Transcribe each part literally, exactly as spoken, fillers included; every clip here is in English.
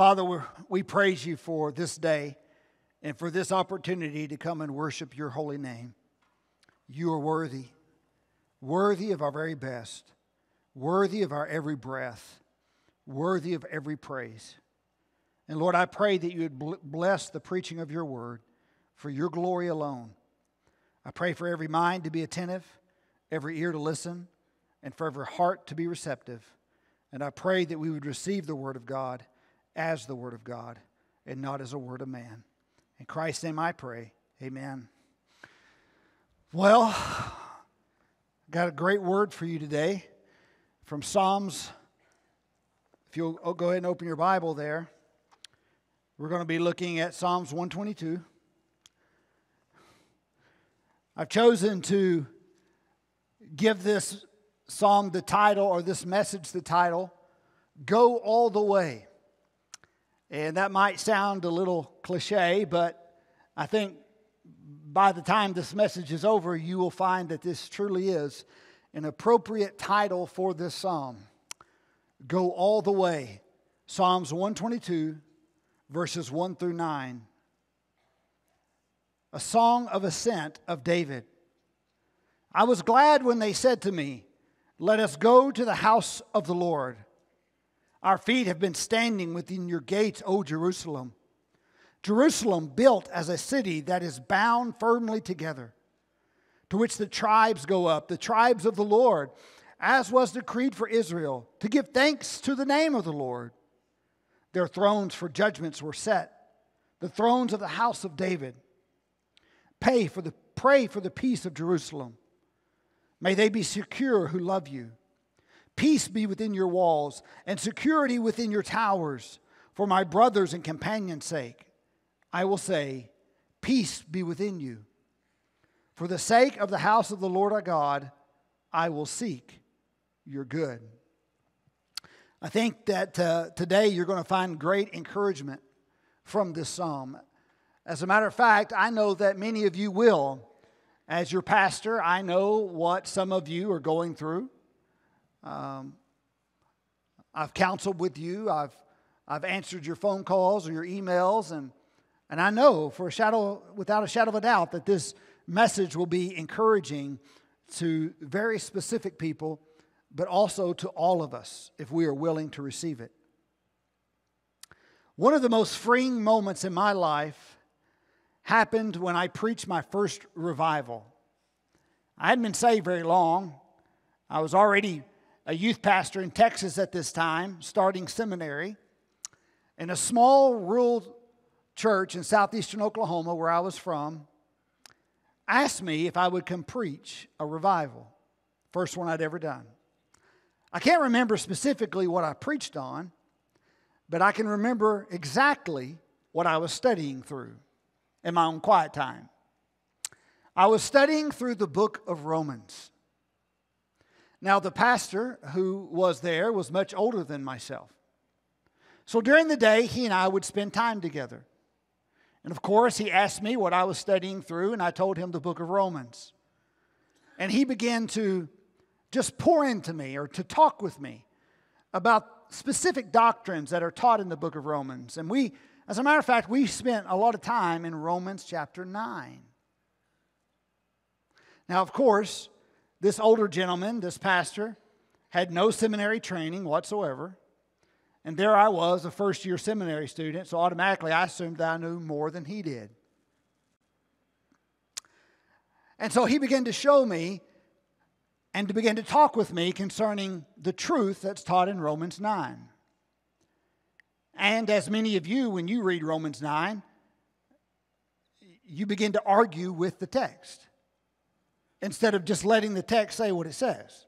Father, we praise you for this day and for this opportunity to come and worship your holy name. You are worthy, worthy of our very best, worthy of our every breath, worthy of every praise. And Lord, I pray that you would bless the preaching of your word for your glory alone. I pray for every mind to be attentive, every ear to listen, and for every heart to be receptive. And I pray that we would receive the word of God as the word of God and not as a word of man. In Christ's name I pray, amen. Well, got a great word for you today from Psalms. If you'll go ahead and open your Bible there, we're going to be looking at Psalms one twenty-two. I've chosen to give this psalm the title, or this message the title, Go All the Way. And that might sound a little cliche, but I think by the time this message is over, you will find that this truly is an appropriate title for this psalm. Go all the way. Psalms one twenty-two, verses one through nine. A song of ascent of David. I was glad when they said to me, "Let us go to the house of the Lord." Our feet have been standing within your gates, O Jerusalem. Jerusalem built as a city that is bound firmly together, to which the tribes go up, the tribes of the Lord, as was decreed for Israel, to give thanks to the name of the Lord. Their thrones for judgments were set, the thrones of the house of David. Pray for the, pray for the peace of Jerusalem. May they be secure who love you. Peace be within your walls, and security within your towers. For my brothers and companions' sake, I will say, peace be within you. For the sake of the house of the Lord our God, I will seek your good. I think that uh, today you're going to find great encouragement from this psalm. As a matter of fact, I know that many of you will. As your pastor, I know what some of you are going through. Um, I've counseled with you. I've I've answered your phone calls or your emails, and and I know for a shadow, without a shadow of a doubt, that this message will be encouraging to very specific people, but also to all of us if we are willing to receive it. One of the most freeing moments in my life happened when I preached my first revival. I hadn't been saved very long. I was already a youth pastor in Texas at this time, starting seminary, in a small rural church in southeastern Oklahoma where I was from, asked me if I would come preach a revival, first one I'd ever done. I can't remember specifically what I preached on, but I can remember exactly what I was studying through in my own quiet time. I was studying through the book of Romans. Now, the pastor who was there was much older than myself. So during the day, he and I would spend time together. And of course, he asked me what I was studying through, and I told him the book of Romans. And he began to just pour into me, or to talk with me about specific doctrines that are taught in the book of Romans. And we, as a matter of fact, we spent a lot of time in Romans chapter nine. Now, of course, this older gentleman, this pastor, had no seminary training whatsoever. And there I was, a first-year seminary student, so automatically I assumed that I knew more than he did. And so he began to show me and to begin to talk with me concerning the truth that's taught in Romans nine. And as many of you, when you read Romans nine, you begin to argue with the text, instead of just letting the text say what it says.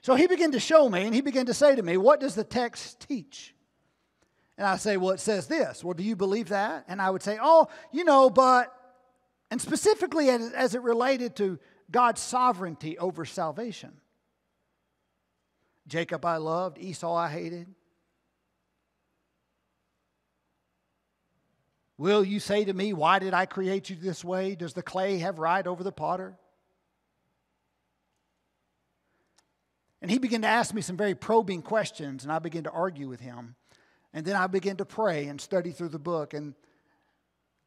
So he began to show me, and he began to say to me, what does the text teach? And I say, well, it says this. Well, do you believe that? And I would say, oh, you know, but, and specifically as, as it related to God's sovereignty over salvation. Jacob I loved, Esau I hated. Will you say to me, why did I create you this way? Does the clay have right over the potter? And he began to ask me some very probing questions, and I began to argue with him. And then I began to pray and study through the book. And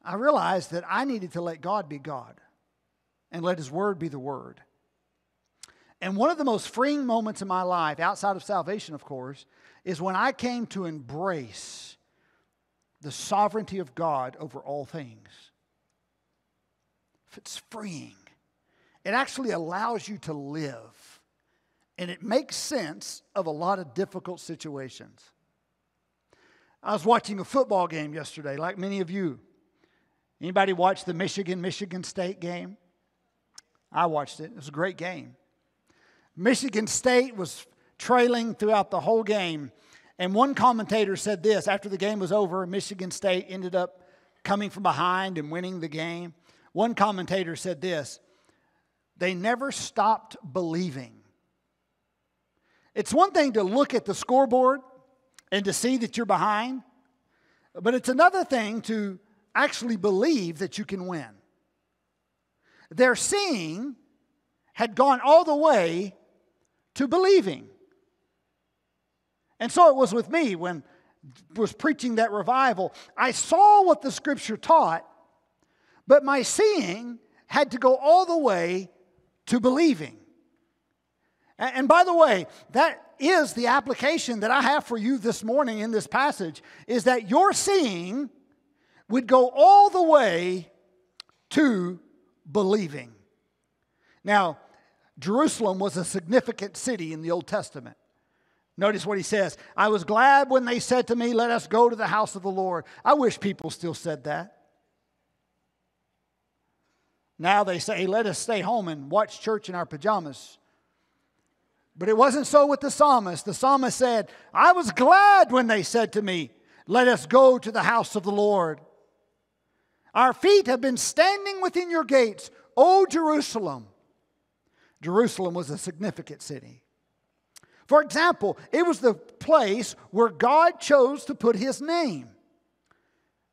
I realized that I needed to let God be God and let His Word be the Word. And one of the most freeing moments in my life, outside of salvation, of course, is when I came to embrace the sovereignty of God over all things. It's freeing. It actually allows you to live. And it makes sense of a lot of difficult situations. I was watching a football game yesterday, like many of you. Anybody watch the Michigan-Michigan State game? I watched it. It was a great game. Michigan State was trailing throughout the whole game. And one commentator said this, after the game was over, Michigan State ended up coming from behind and winning the game. One commentator said this, they never stopped believing. It's one thing to look at the scoreboard and to see that you're behind, but it's another thing to actually believe that you can win. Their seeing had gone all the way to believing. And so it was with me when I was preaching that revival. I saw what the Scripture taught, but my seeing had to go all the way to believing. And by the way, that is the application that I have for you this morning in this passage, is that your seeing would go all the way to believing. Now, Jerusalem was a significant city in the Old Testament. Notice what he says, I was glad when they said to me, let us go to the house of the Lord. I wish people still said that. Now they say, let us stay home and watch church in our pajamas. But it wasn't so with the psalmist. The psalmist said, I was glad when they said to me, let us go to the house of the Lord. Our feet have been standing within your gates, O Jerusalem. Jerusalem was a significant city. For example, it was the place where God chose to put His name.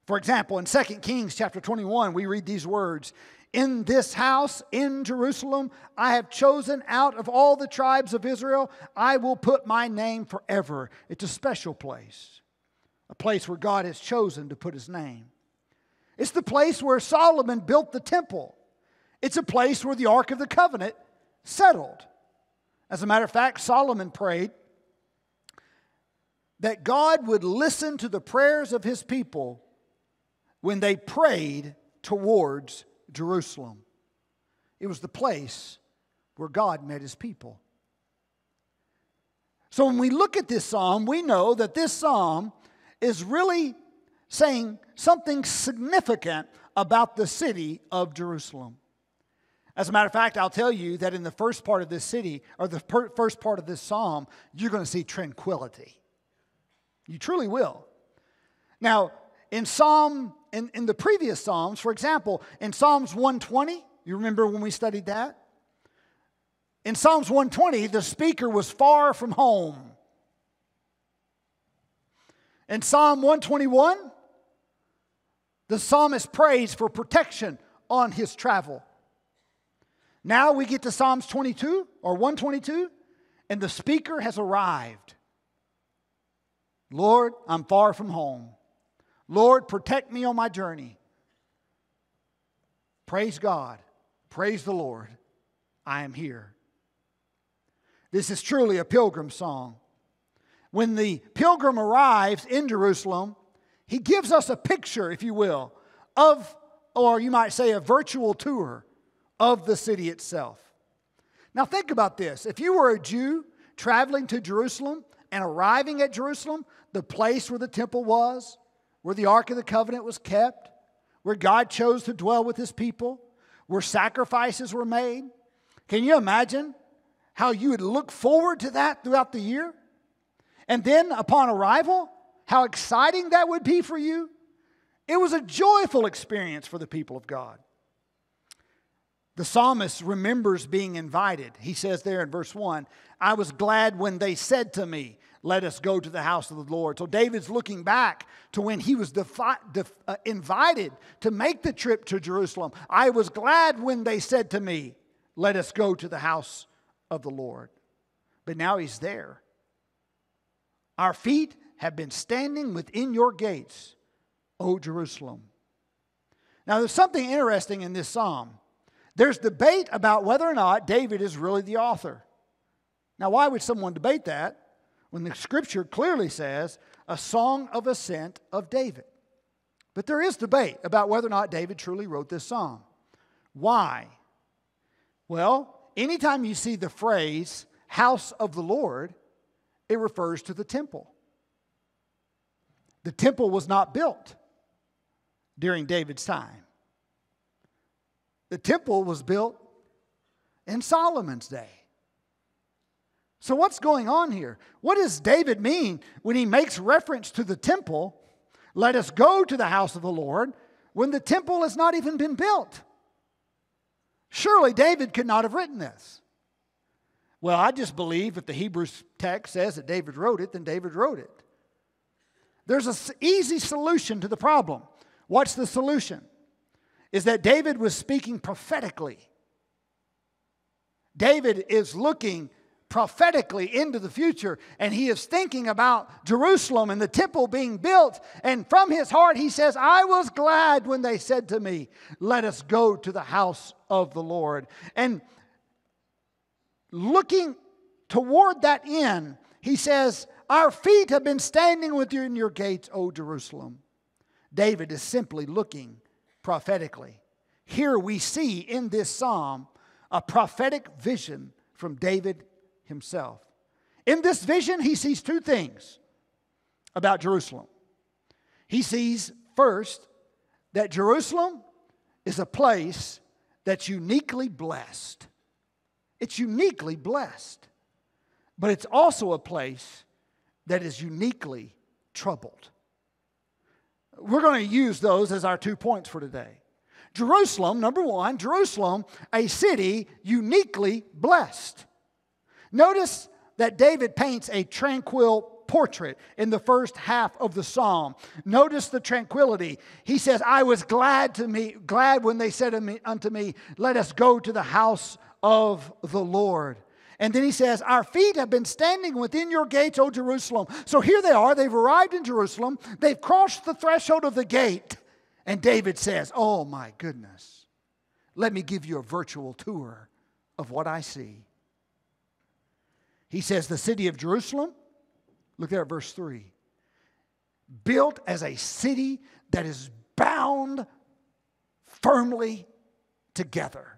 For example, in Second Kings chapter twenty-one, we read these words, in this house, in Jerusalem, I have chosen out of all the tribes of Israel, I will put my name forever. It's a special place, a place where God has chosen to put His name. It's the place where Solomon built the temple. It's a place where the Ark of the Covenant settled. As a matter of fact, Solomon prayed that God would listen to the prayers of His people when they prayed towards Jerusalem. It was the place where God met His people. So when we look at this psalm, we know that this psalm is really saying something significant about the city of Jerusalem. As a matter of fact, I'll tell you that in the first part of this city, or the per- first part of this psalm, you're going to see tranquility. You truly will. Now, in Psalm, in, in the previous Psalms, for example, in Psalms one twenty, you remember when we studied that? In Psalms one twenty, the speaker was far from home. In Psalm one twenty-one, the psalmist prays for protection on his travel. Now we get to Psalms twenty-two or one twenty-two, and the speaker has arrived. Lord, I'm far from home. Lord, protect me on my journey. Praise God. Praise the Lord. I am here. This is truly a pilgrim song. When the pilgrim arrives in Jerusalem, he gives us a picture, if you will, of, or you might say a virtual tour, of the city itself. Now think about this. If you were a Jew traveling to Jerusalem and arriving at Jerusalem, the place where the temple was, where the Ark of the Covenant was kept, where God chose to dwell with His people, where sacrifices were made, can you imagine how you would look forward to that throughout the year? And then upon arrival, how exciting that would be for you. It was a joyful experience for the people of God. The psalmist remembers being invited. He says there in verse one, I was glad when they said to me, let us go to the house of the Lord. So David's looking back to when he was defi- def- uh, invited to make the trip to Jerusalem. I was glad when they said to me, let us go to the house of the Lord. But now he's there. Our feet have been standing within your gates, O Jerusalem. Now, there's something interesting in this psalm. There's debate about whether or not David is really the author. Now, why would someone debate that when the Scripture clearly says a song of ascent of David? But there is debate about whether or not David truly wrote this psalm. Why? Well, anytime you see the phrase house of the Lord, it refers to the temple. The temple was not built during David's time. The temple was built in Solomon's day. So what's going on here? What does David mean when he makes reference to the temple? Let us go to the house of the Lord, when the temple has not even been built. Surely David could not have written this. Well, I just believe if the Hebrew text says that David wrote it, then David wrote it. There's an easy solution to the problem. What's the solution? Is that David was speaking prophetically. David is looking prophetically into the future, and he is thinking about Jerusalem and the temple being built, and from his heart he says, I was glad when they said to me, let us go to the house of the Lord. And looking toward that end, he says, our feet have been standing with you in your gates, O Jerusalem. David is simply looking prophetically. Here we see in this psalm a prophetic vision from David himself. In this vision, he sees two things about Jerusalem. He sees, first, that Jerusalem is a place that's uniquely blessed. It's uniquely blessed, but it's also a place that is uniquely troubled. We're going to use those as our two points for today. Jerusalem, number one, Jerusalem, a city uniquely blessed. Notice that David paints a tranquil portrait in the first half of the psalm. Notice the tranquility. He says, I was glad to me, glad when they said unto me, let us go to the house of the Lord. And then he says, our feet have been standing within your gates, O Jerusalem. So here they are. They've arrived in Jerusalem. They've crossed the threshold of the gate. And David says, oh my goodness, let me give you a virtual tour of what I see. He says, the city of Jerusalem, look there at verse three, built as a city that is bound firmly together.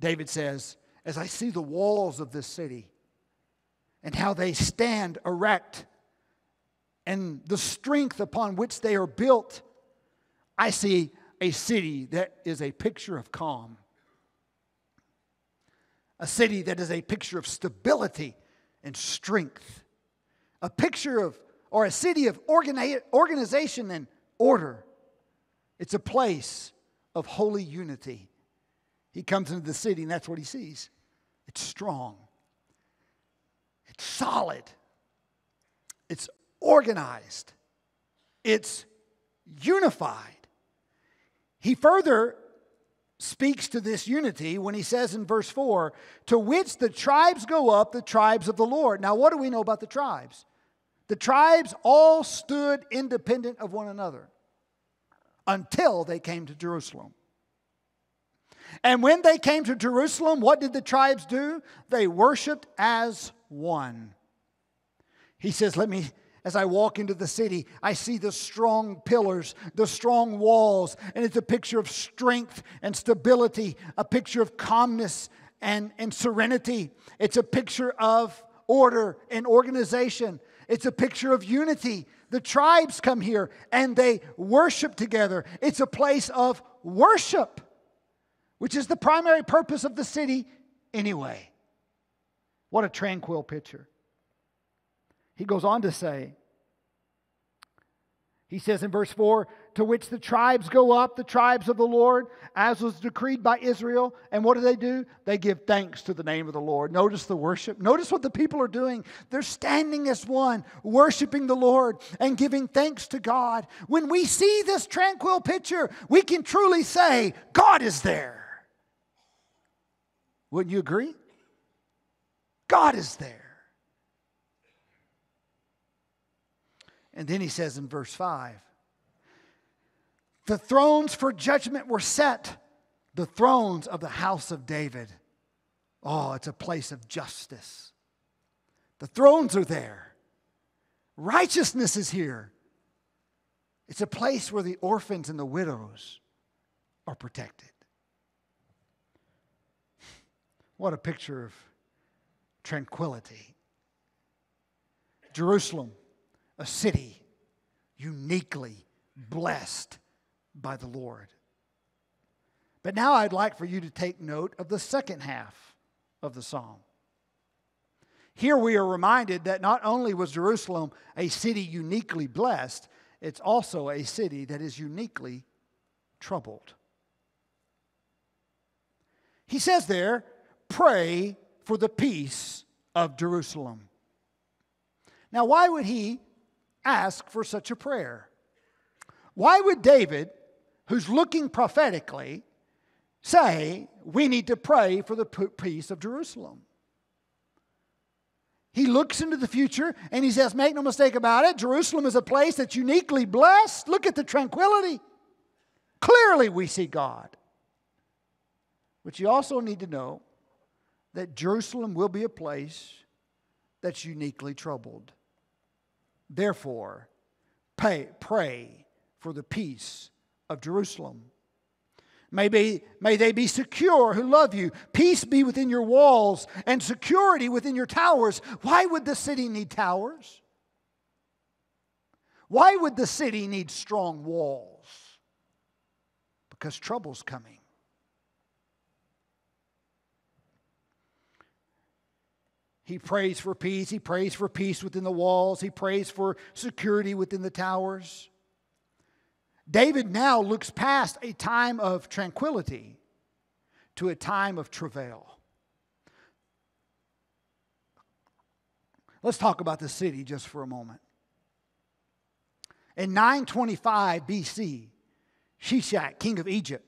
David says, as I see the walls of this city and how they stand erect and the strength upon which they are built, I see a city that is a picture of calm. A city that is a picture of stability and strength. A picture of, or a city of organi- organization and order. It's a place of holy unity. He comes into the city and that's what he sees. It's strong. It's solid. It's organized. It's unified. He further speaks to this unity when he says in verse four, to which the tribes go up, the tribes of the Lord. Now, what do we know about the tribes? The tribes all stood independent of one another until they came to Jerusalem. And when they came to Jerusalem, what did the tribes do? They worshiped as one. He says, let me... As I walk into the city, I see the strong pillars, the strong walls, and it's a picture of strength and stability, a picture of calmness and, and serenity. It's a picture of order and organization. It's a picture of unity. The tribes come here and they worship together. It's a place of worship, which is the primary purpose of the city anyway. What a tranquil picture. He goes on to say, he says in verse four, to which the tribes go up, the tribes of the Lord, as was decreed by Israel. And what do they do? They give thanks to the name of the Lord. Notice the worship. Notice what the people are doing. They're standing as one, worshiping the Lord and giving thanks to God. When we see this tranquil picture, we can truly say, God is there. Wouldn't you agree? God is there. And then he says in verse five, the thrones for judgment were set, the thrones of the house of David. Oh, it's a place of justice. The thrones are there. Righteousness is here. It's a place where the orphans and the widows are protected. What a picture of tranquility. Jerusalem, a city uniquely blessed by the Lord. But now I'd like for you to take note of the second half of the psalm. Here we are reminded that not only was Jerusalem a city uniquely blessed, it's also a city that is uniquely troubled. He says there, pray for the peace of Jerusalem. Now, why would he ask for such a prayer? Why would David, who's looking prophetically, say, we need to pray for the peace of Jerusalem? He looks into the future and he says, make no mistake about it, Jerusalem is a place that's uniquely blessed. Look at the tranquility. Clearly we see God. But you also need to know that Jerusalem will be a place that's uniquely troubled. Therefore, pay, pray for the peace of Jerusalem. May, be, may they be secure who love you. Peace be within your walls and security within your towers. Why would the city need towers? Why would the city need strong walls? Because trouble's coming. He prays for peace. He prays for peace within the walls. He prays for security within the towers. David now looks past a time of tranquility to a time of travail. Let's talk about the city just for a moment. In nine twenty-five B C, Shishak, king of Egypt,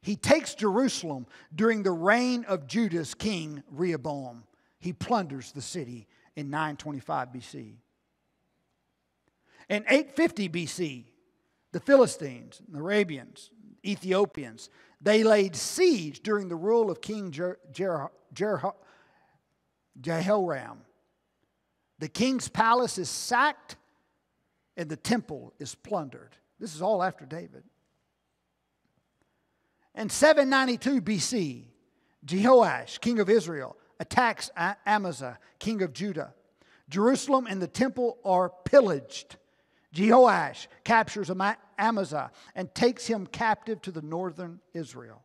he takes Jerusalem during the reign of Judah's king Rehoboam. He plunders the city in nine twenty-five B C. In eight fifty B C, the Philistines, the Arabians, Ethiopians, they laid siege during the rule of King Jer- Jer- Jer- Jehoram. The king's palace is sacked and the temple is plundered. This is all after David. In seven ninety-two B C, Jehoash, king of Israel, attacks Amazah, king of Judah. Jerusalem and the temple are pillaged. Jehoash captures Amazah and takes him captive to the northern Israel.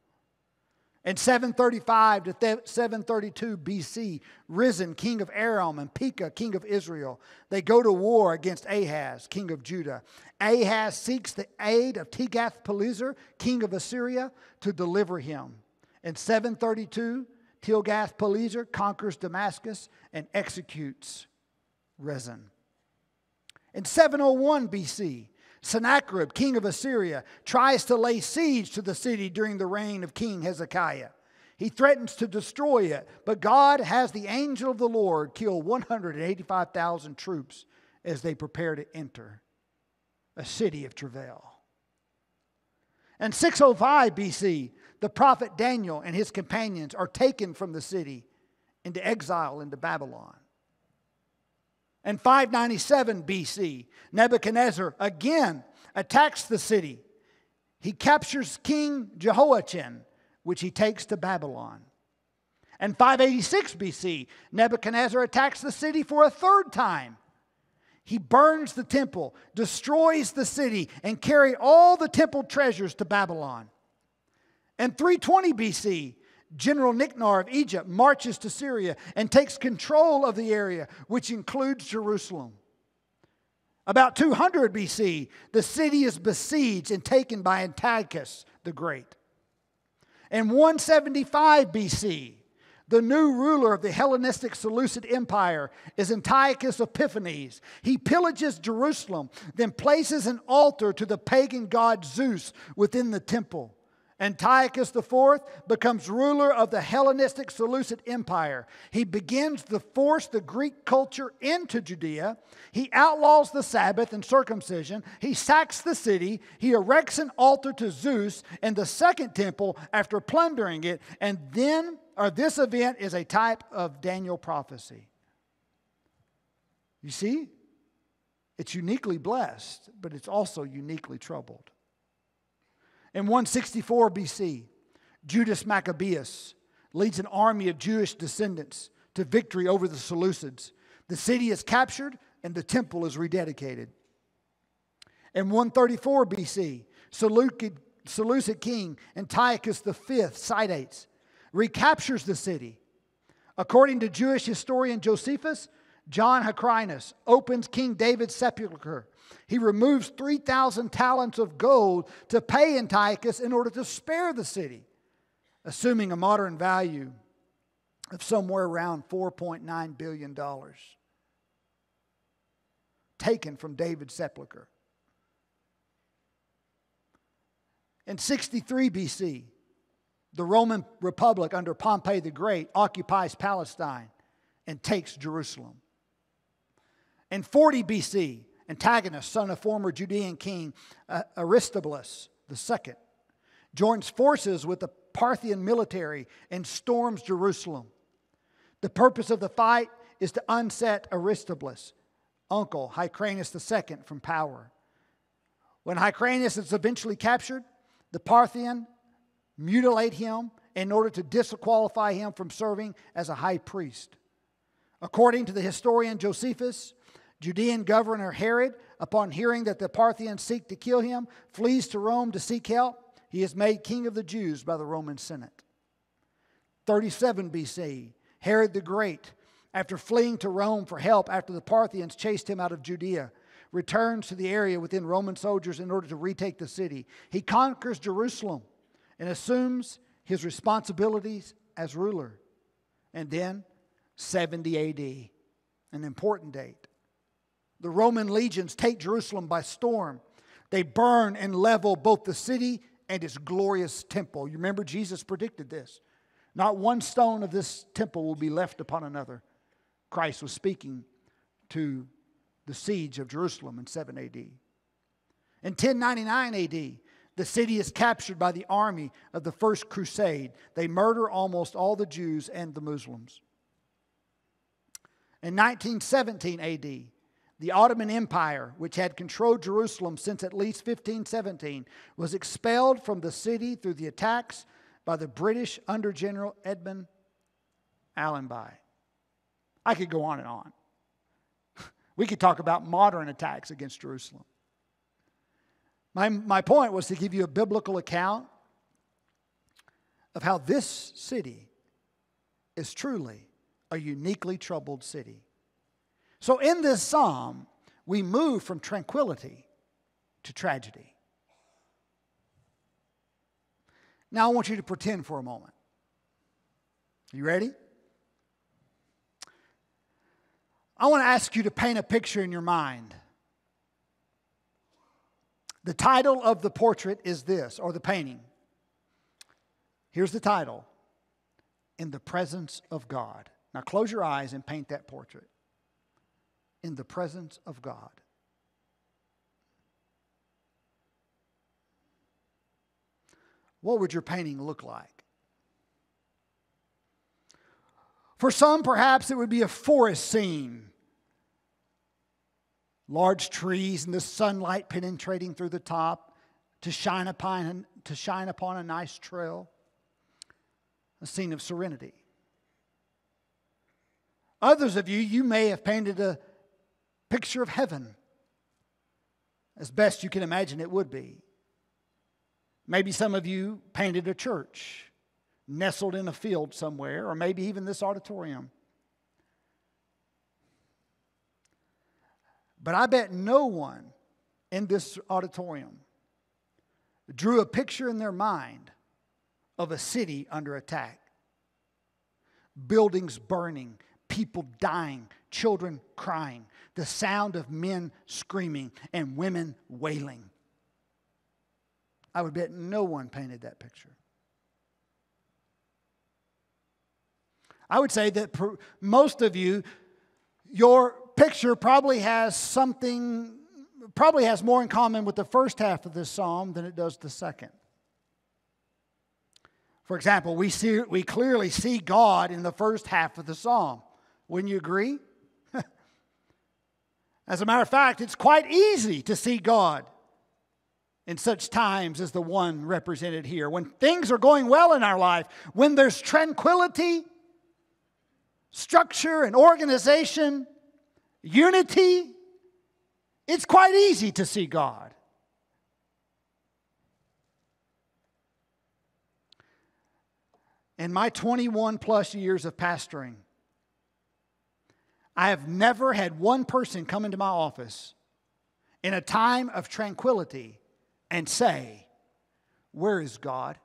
In seven thirty-five to seven thirty-two B C, Rezin, king of Aram, and Pekah, king of Israel, they go to war against Ahaz, king of Judah. Ahaz seeks the aid of Tiglath-Pileser, king of Assyria, to deliver him. In seven thirty-two, Tiglath-Pileser conquers Damascus and executes Rezin. In seven oh one B C, Sennacherib, king of Assyria, tries to lay siege to the city during the reign of King Hezekiah. He threatens to destroy it, but God has the angel of the Lord kill one hundred eighty-five thousand troops as they prepare to enter a city of travail. In six oh five B C, the prophet Daniel and his companions are taken from the city into exile into Babylon. In five ninety-seven B C, Nebuchadnezzar again attacks the city. He captures King Jehoiachin, which he takes to Babylon. In five eighty-six B C, Nebuchadnezzar attacks the city for a third time. He burns the temple, destroys the city, and carries all the temple treasures to Babylon. In three twenty B C, General Nicanor of Egypt marches to Syria and takes control of the area, which includes Jerusalem. About two hundred B C, the city is besieged and taken by Antiochus the Great. In one seventy-five B C, the new ruler of the Hellenistic Seleucid Empire is Antiochus Epiphanes. He pillages Jerusalem, then places an altar to the pagan god Zeus within the temple. Antiochus the fourth becomes ruler of the Hellenistic Seleucid Empire. He begins to force the Greek culture into Judea. He outlaws the Sabbath and circumcision. He sacks the city. He erects an altar to Zeus in the second temple after plundering it. And then, or this event is a type of Daniel prophecy. You see? It's uniquely blessed, but it's also uniquely troubled. In one sixty-four B C, Judas Maccabeus leads an army of Jewish descendants to victory over the Seleucids. The city is captured and the temple is rededicated. In one thirty-four B C, Seleucid, Seleucid king Antiochus the fifth Sidates recaptures the city. According to Jewish historian Josephus, John Hyrcanus opens King David's sepulcher. He removes three thousand talents of gold to pay Antiochus in order to spare the city, assuming a modern value of somewhere around four point nine billion dollars taken from David's sepulcher. In sixty-three B C, the Roman Republic under Pompey the Great occupies Palestine and takes Jerusalem. In forty B C, Antigonus, son of former Judean king uh, Aristobulus the second, joins forces with the Parthian military and storms Jerusalem. The purpose of the fight is to unset Aristobulus' uncle, Hyrcanus the second, from power. When Hyrcanus is eventually captured, the Parthian mutilate him in order to disqualify him from serving as a high priest. According to the historian Josephus, Judean governor Herod, upon hearing that the Parthians seek to kill him, flees to Rome to seek help. He is made king of the Jews by the Roman Senate. thirty-seven B C, Herod the Great, after fleeing to Rome for help after the Parthians chased him out of Judea, returns to the area within Roman soldiers in order to retake the city. He conquers Jerusalem and assumes his responsibilities as ruler. And then, seventy A D, an important date. The Roman legions take Jerusalem by storm. They burn and level both the city and its glorious temple. You remember Jesus predicted this. Not one stone of this temple will be left upon another. Christ was speaking to the siege of Jerusalem in seven A D. In ten ninety-nine A D, the city is captured by the army of the First Crusade. They murder almost all the Jews and the Muslims. In nineteen seventeen A D, the Ottoman Empire, which had controlled Jerusalem since at least fifteen seventeen, was expelled from the city through the attacks by the British under General Edmund Allenby. I could go on and on. We could talk about modern attacks against Jerusalem. My, my point was to give you a biblical account of how this city is truly a uniquely troubled city. So in this psalm, we move from tranquility to tragedy. Now I want you to pretend for a moment. You ready? I want to ask you to paint a picture in your mind. The title of the portrait is this, or the painting. Here's the title: In the Presence of God. Now close your eyes and paint that portrait. In the presence of God. What would your painting look like? For some, perhaps it would be a forest scene. Large trees and the sunlight penetrating through the top to shine upon, to shine upon a nice trail. A scene of serenity. Others of you, you may have painted a picture of heaven, as best you can imagine it would be. Maybe some of you painted a church nestled in a field somewhere, or maybe even this auditorium. But I bet no one in this auditorium drew a picture in their mind of a city under attack, buildings burning, people dying, children crying, the sound of men screaming and women wailing. I would bet no one painted that picture. I would say that per, most of you, your picture probably has something, probably has more in common with the first half of this psalm than it does the second. For example, we see we clearly see God in the first half of the psalm. Wouldn't you agree? As a matter of fact, it's quite easy to see God in such times as the one represented here. When things are going well in our life, when there's tranquility, structure and organization, unity, it's quite easy to see God. In my twenty-one plus years of pastoring, I have never had one person come into my office in a time of tranquility and say, "Where is God?"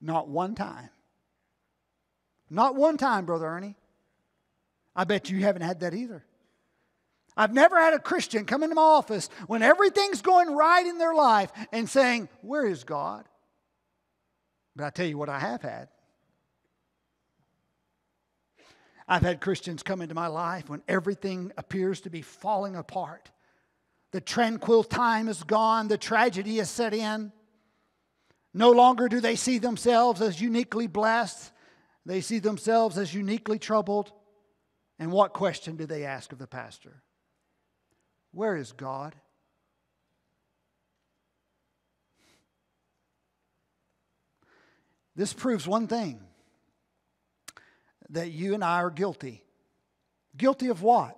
Not one time. Not one time, Brother Ernie. I bet you haven't had that either. I've never had a Christian come into my office when everything's going right in their life and saying, "Where is God?" But I tell you what I have had. I've had Christians come into my life when everything appears to be falling apart. The tranquil time is gone. The tragedy is set in. No longer do they see themselves as uniquely blessed. They see themselves as uniquely troubled. And what question do they ask of the pastor? Where is God? This proves one thing. That you and I are guilty. Guilty of what?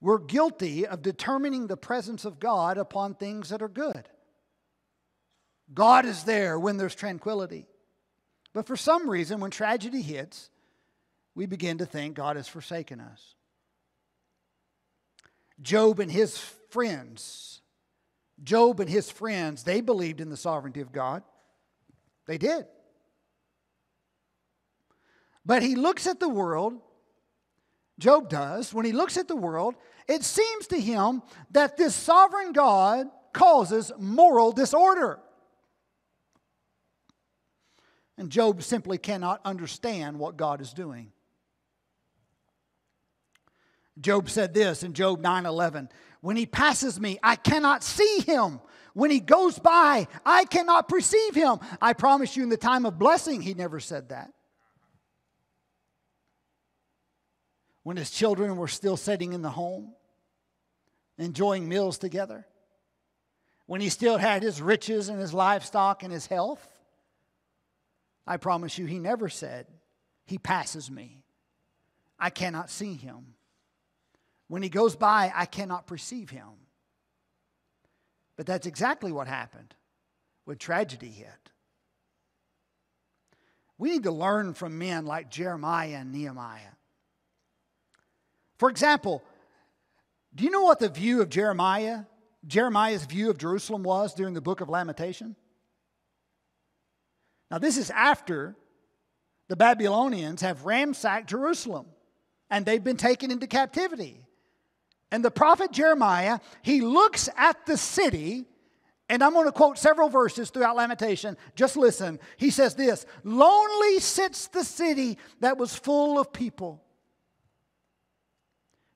We're guilty of determining the presence of God upon things that are good. God is there when there's tranquility. But for some reason, when tragedy hits, we begin to think God has forsaken us. Job and his friends, Job and his friends, they believed in the sovereignty of God. They did. But he looks at the world, Job does, when he looks at the world, it seems to him that this sovereign God causes moral disorder. And Job simply cannot understand what God is doing. Job said this in Job nine eleven, "When he passes me, I cannot see him. When he goes by, I cannot perceive him." I promise you, in the time of blessing, he never said that. When his children were still sitting in the home, enjoying meals together, when he still had his riches and his livestock and his health, I promise you, he never said, "He passes me. I cannot see him. When he goes by, I cannot perceive him." But that's exactly what happened when tragedy hit. We need to learn from men like Jeremiah and Nehemiah. For example, do you know what the view of Jeremiah, Jeremiah's view of Jerusalem was during the book of Lamentation? Now, this is after the Babylonians have ransacked Jerusalem and they've been taken into captivity. And the prophet Jeremiah, he looks at the city, and I'm going to quote several verses throughout Lamentation. Just listen. He says this, "Lonely sits the city that was full of people.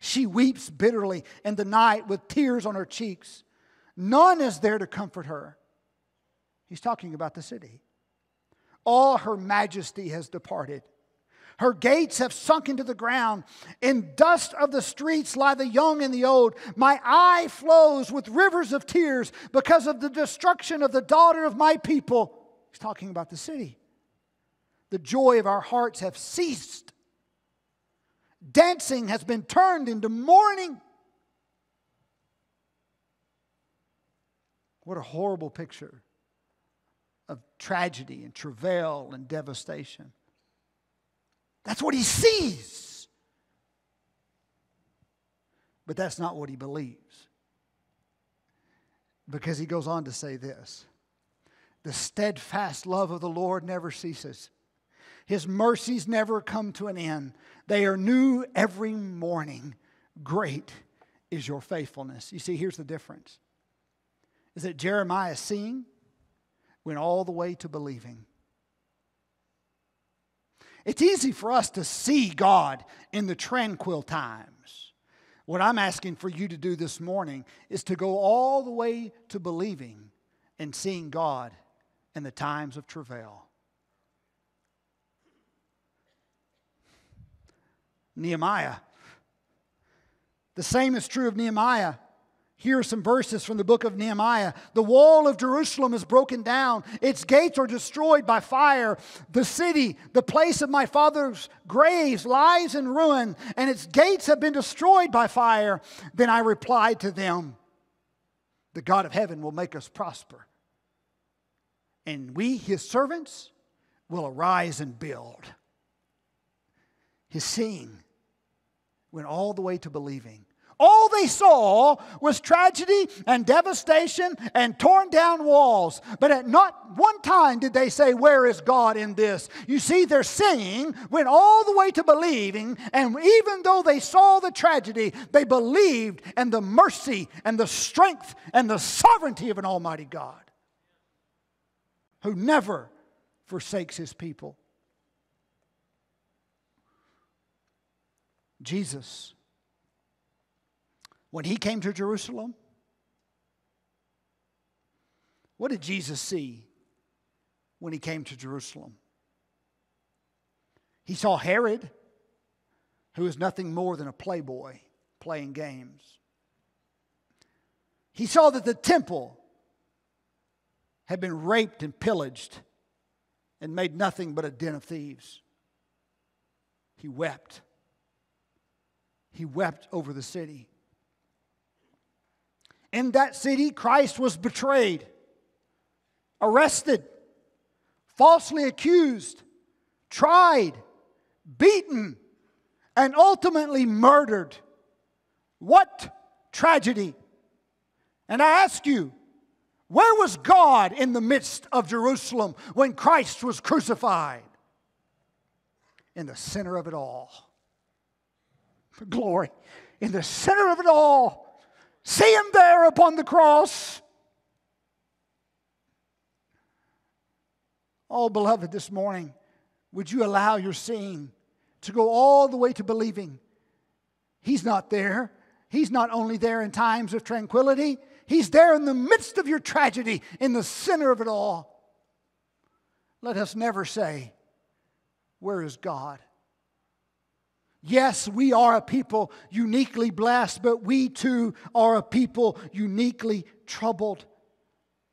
She weeps bitterly in the night with tears on her cheeks. None is there to comfort her." He's talking about the city. "All her majesty has departed. Her gates have sunk into the ground. In dust of the streets lie the young and the old. My eye flows with rivers of tears because of the destruction of the daughter of my people." He's talking about the city. "The joy of our hearts have ceased. Dancing has been turned into mourning." What a horrible picture of tragedy and travail and devastation. That's what he sees. But that's not what he believes. Because he goes on to say this, "The steadfast love of the Lord never ceases. His mercies never come to an end. They are new every morning. Great is your faithfulness." You see, here's the difference. is that Jeremiah seeing went all the way to believing. It's easy for us to see God in the tranquil times. What I'm asking for you to do this morning is to go all the way to believing and seeing God in the times of travail. Nehemiah. The same is true of Nehemiah. Here are some verses from the book of Nehemiah. The wall of Jerusalem is broken down. Its gates are destroyed by fire. The city, the place of my father's graves, lies in ruin, and its gates have been destroyed by fire. Then I replied to them, the God of heaven will make us prosper, and we, his servants, will arise and build. His seeing went all the way to believing. All they saw was tragedy and devastation and torn down walls. But at not one time did they say, where is God in this? You see, their seeing went all the way to believing. And even though they saw the tragedy, they believed in the mercy and the strength and the sovereignty of an almighty God who never forsakes his people. Jesus, when he came to Jerusalem, what did Jesus see when he came to Jerusalem? He saw Herod, who was nothing more than a playboy playing games. He saw that the temple had been raped and pillaged and made nothing but a den of thieves. He wept. He wept over the city. In that city, Christ was betrayed, arrested, falsely accused, tried, beaten, and ultimately murdered. What tragedy! And I ask you, where was God in the midst of Jerusalem when Christ was crucified? In the center of it all. For glory. In the center of it all. See him there upon the cross. Oh, beloved, this morning, would you allow your seeing to go all the way to believing? He's not there. He's not only there in times of tranquility. He's there in the midst of your tragedy, in the center of it all. Let us never say, where is God? Yes, we are a people uniquely blessed, but we too are a people uniquely troubled.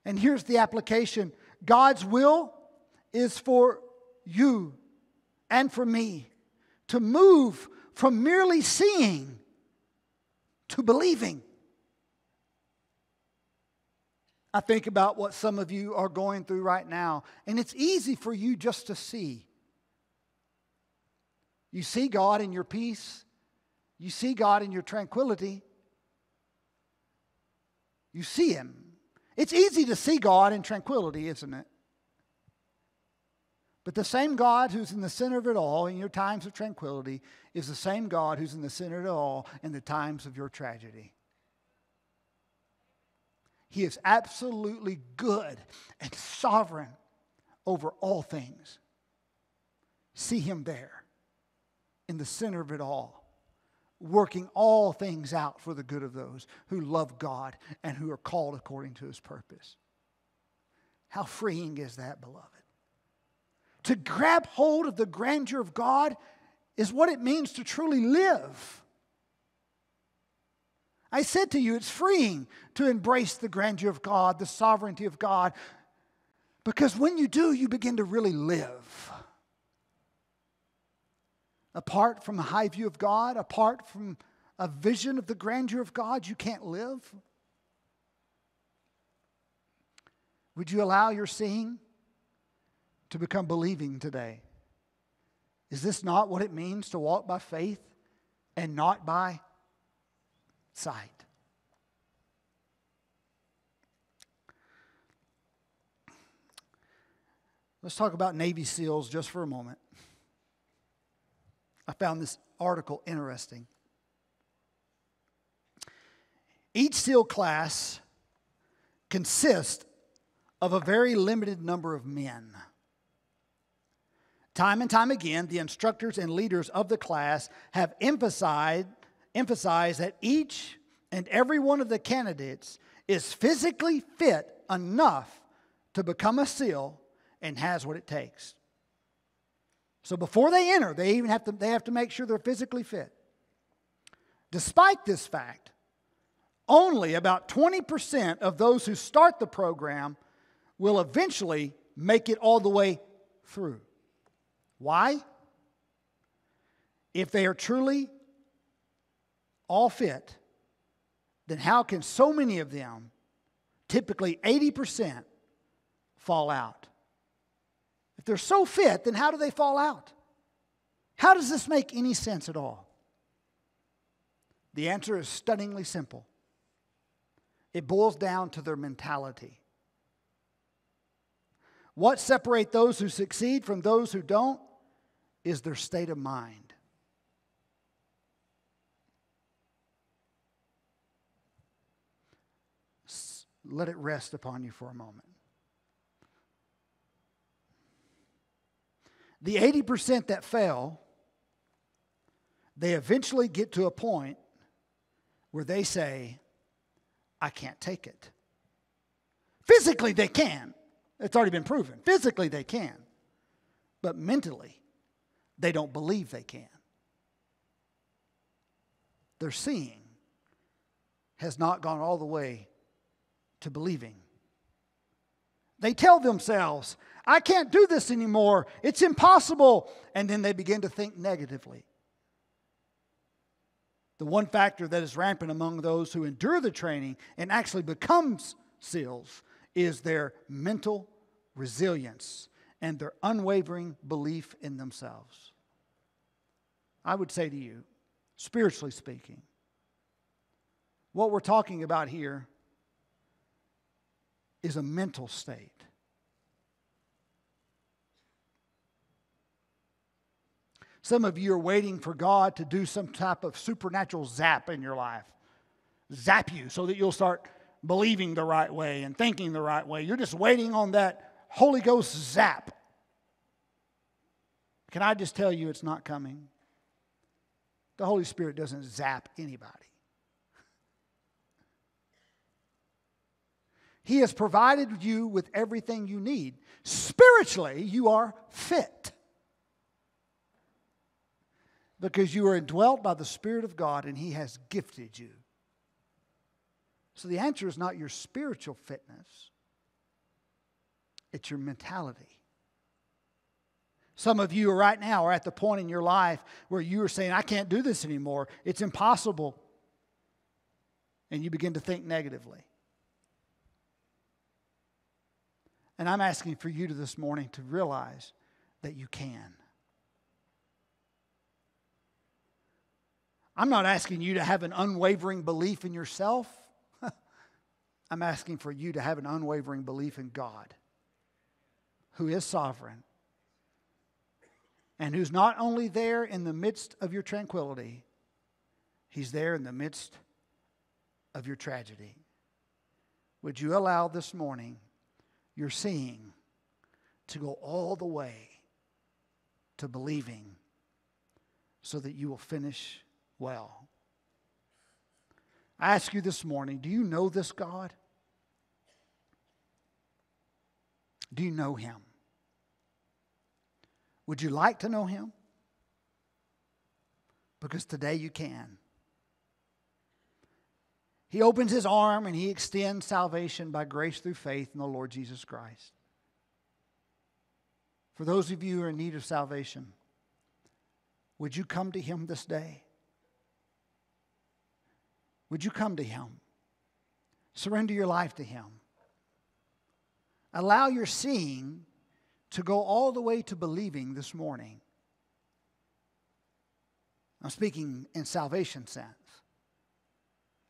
And here's the application. God's will is for you and for me to move from merely seeing to believing. I think about what some of you are going through right now, and it's easy for you just to see. You see God in your peace. You see God in your tranquility. You see him. It's easy to see God in tranquility, isn't it? But the same God who's in the center of it all in your times of tranquility is the same God who's in the center of it all in the times of your tragedy. He is absolutely good and sovereign over all things. See him there. In the center of it all, working all things out for the good of those who love God and who are called according to his purpose. How freeing is that, beloved? To grab hold of the grandeur of God is what it means to truly live. I said to you, it's freeing to embrace the grandeur of God, the sovereignty of God, because when you do, you begin to really live. Apart from a high view of God, apart from a vision of the grandeur of God, you can't live. Would you allow your seeing to become believing today? Is this not what it means to walk by faith and not by sight? Let's talk about Navy SEALs just for a moment. I found this article interesting. Each SEAL class consist of a very limited number of men. Time and time again, the instructors and leaders of the class have emphasized, emphasized that each and every one of the candidates is physically fit enough to become a SEAL and has what it takes. So before they enter, they even have to, they have to make sure they're physically fit. Despite this fact, only about twenty percent of those who start the program will eventually make it all the way through. Why? If they are truly all fit, then how can so many of them, typically eighty percent, fall out? If they're so fit, then how do they fall out? How does this make any sense at all? The answer is stunningly simple. It boils down to their mentality. What separates those who succeed from those who don't is their state of mind. Let it rest upon you for a moment. The eighty percent that fail, they eventually get to a point where they say, I can't take it. Physically, they can. It's already been proven. Physically, they can. But mentally, they don't believe they can. Their seeing has not gone all the way to believing. They tell themselves, I can't do this anymore. It's impossible. And then they begin to think negatively. The one factor that is rampant among those who endure the training and actually becomes SEALs is their mental resilience and their unwavering belief in themselves. I would say to you, spiritually speaking, what we're talking about here is a mental state. Some of you are waiting for God to do some type of supernatural zap in your life. Zap you so that you'll start believing the right way and thinking the right way. You're just waiting on that Holy Ghost zap. Can I just tell you it's not coming? The Holy Spirit doesn't zap anybody. He has provided you with everything you need. Spiritually, you are fit because you are indwelt by the Spirit of God and He has gifted you. So the answer is not your spiritual fitness. It's your mentality. Some of you right now are at the point in your life where you are saying, I can't do this anymore. It's impossible. And you begin to think negatively. And I'm asking for you to this morning to realize that you can. I'm not asking you to have an unwavering belief in yourself. I'm asking for you to have an unwavering belief in God, who is sovereign, and who's not only there in the midst of your tranquility, He's there in the midst of your tragedy. Would you allow this morning your seeing to go all the way to believing so that you will finish well? I ask you this morning, do you know this God? Do you know Him? Would you like to know Him? Because today you can. He opens His arm and He extends salvation by grace through faith in the Lord Jesus Christ. For those of you who are in need of salvation, would you come to Him this day? Would you come to Him? Surrender your life to Him. Allow your seeing to go all the way to believing this morning. I'm speaking in salvation sense.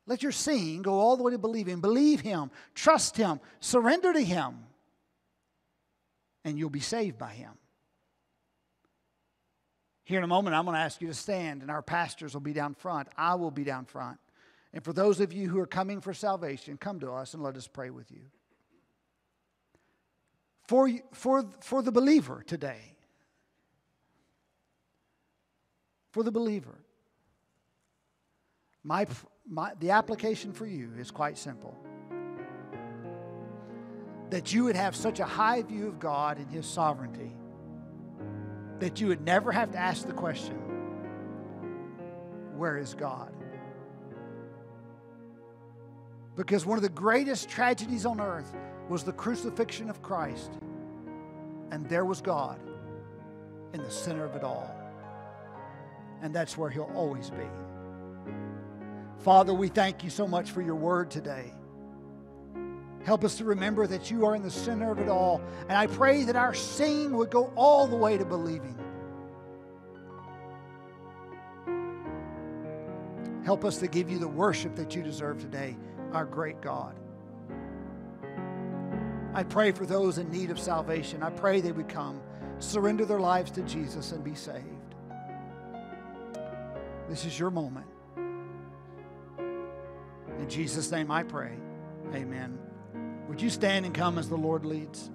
Let your seeing go all the way to believing. Believe Him. Trust Him. Surrender to Him. And you'll be saved by Him. Here in a moment, I'm going to ask you to stand, and our pastors will be down front. I will be down front. And for those of you who are coming for salvation, come to us and let us pray with you. For, for, for the believer today. For the believer. My, my, the application for you is quite simple. That you would have such a high view of God and His sovereignty that you would never have to ask the question, where is God? Because one of the greatest tragedies on earth was the crucifixion of Christ. And there was God in the center of it all. And that's where He'll always be. Father, we thank You so much for Your word today. Help us to remember that You are in the center of it all. And I pray that our singing would go all the way to believing. Help us to give You the worship that You deserve today, our great God. I pray for those in need of salvation. I pray they would come, surrender their lives to Jesus, and be saved. This is Your moment. In Jesus' name I pray. Amen. Would you stand and come as the Lord leads?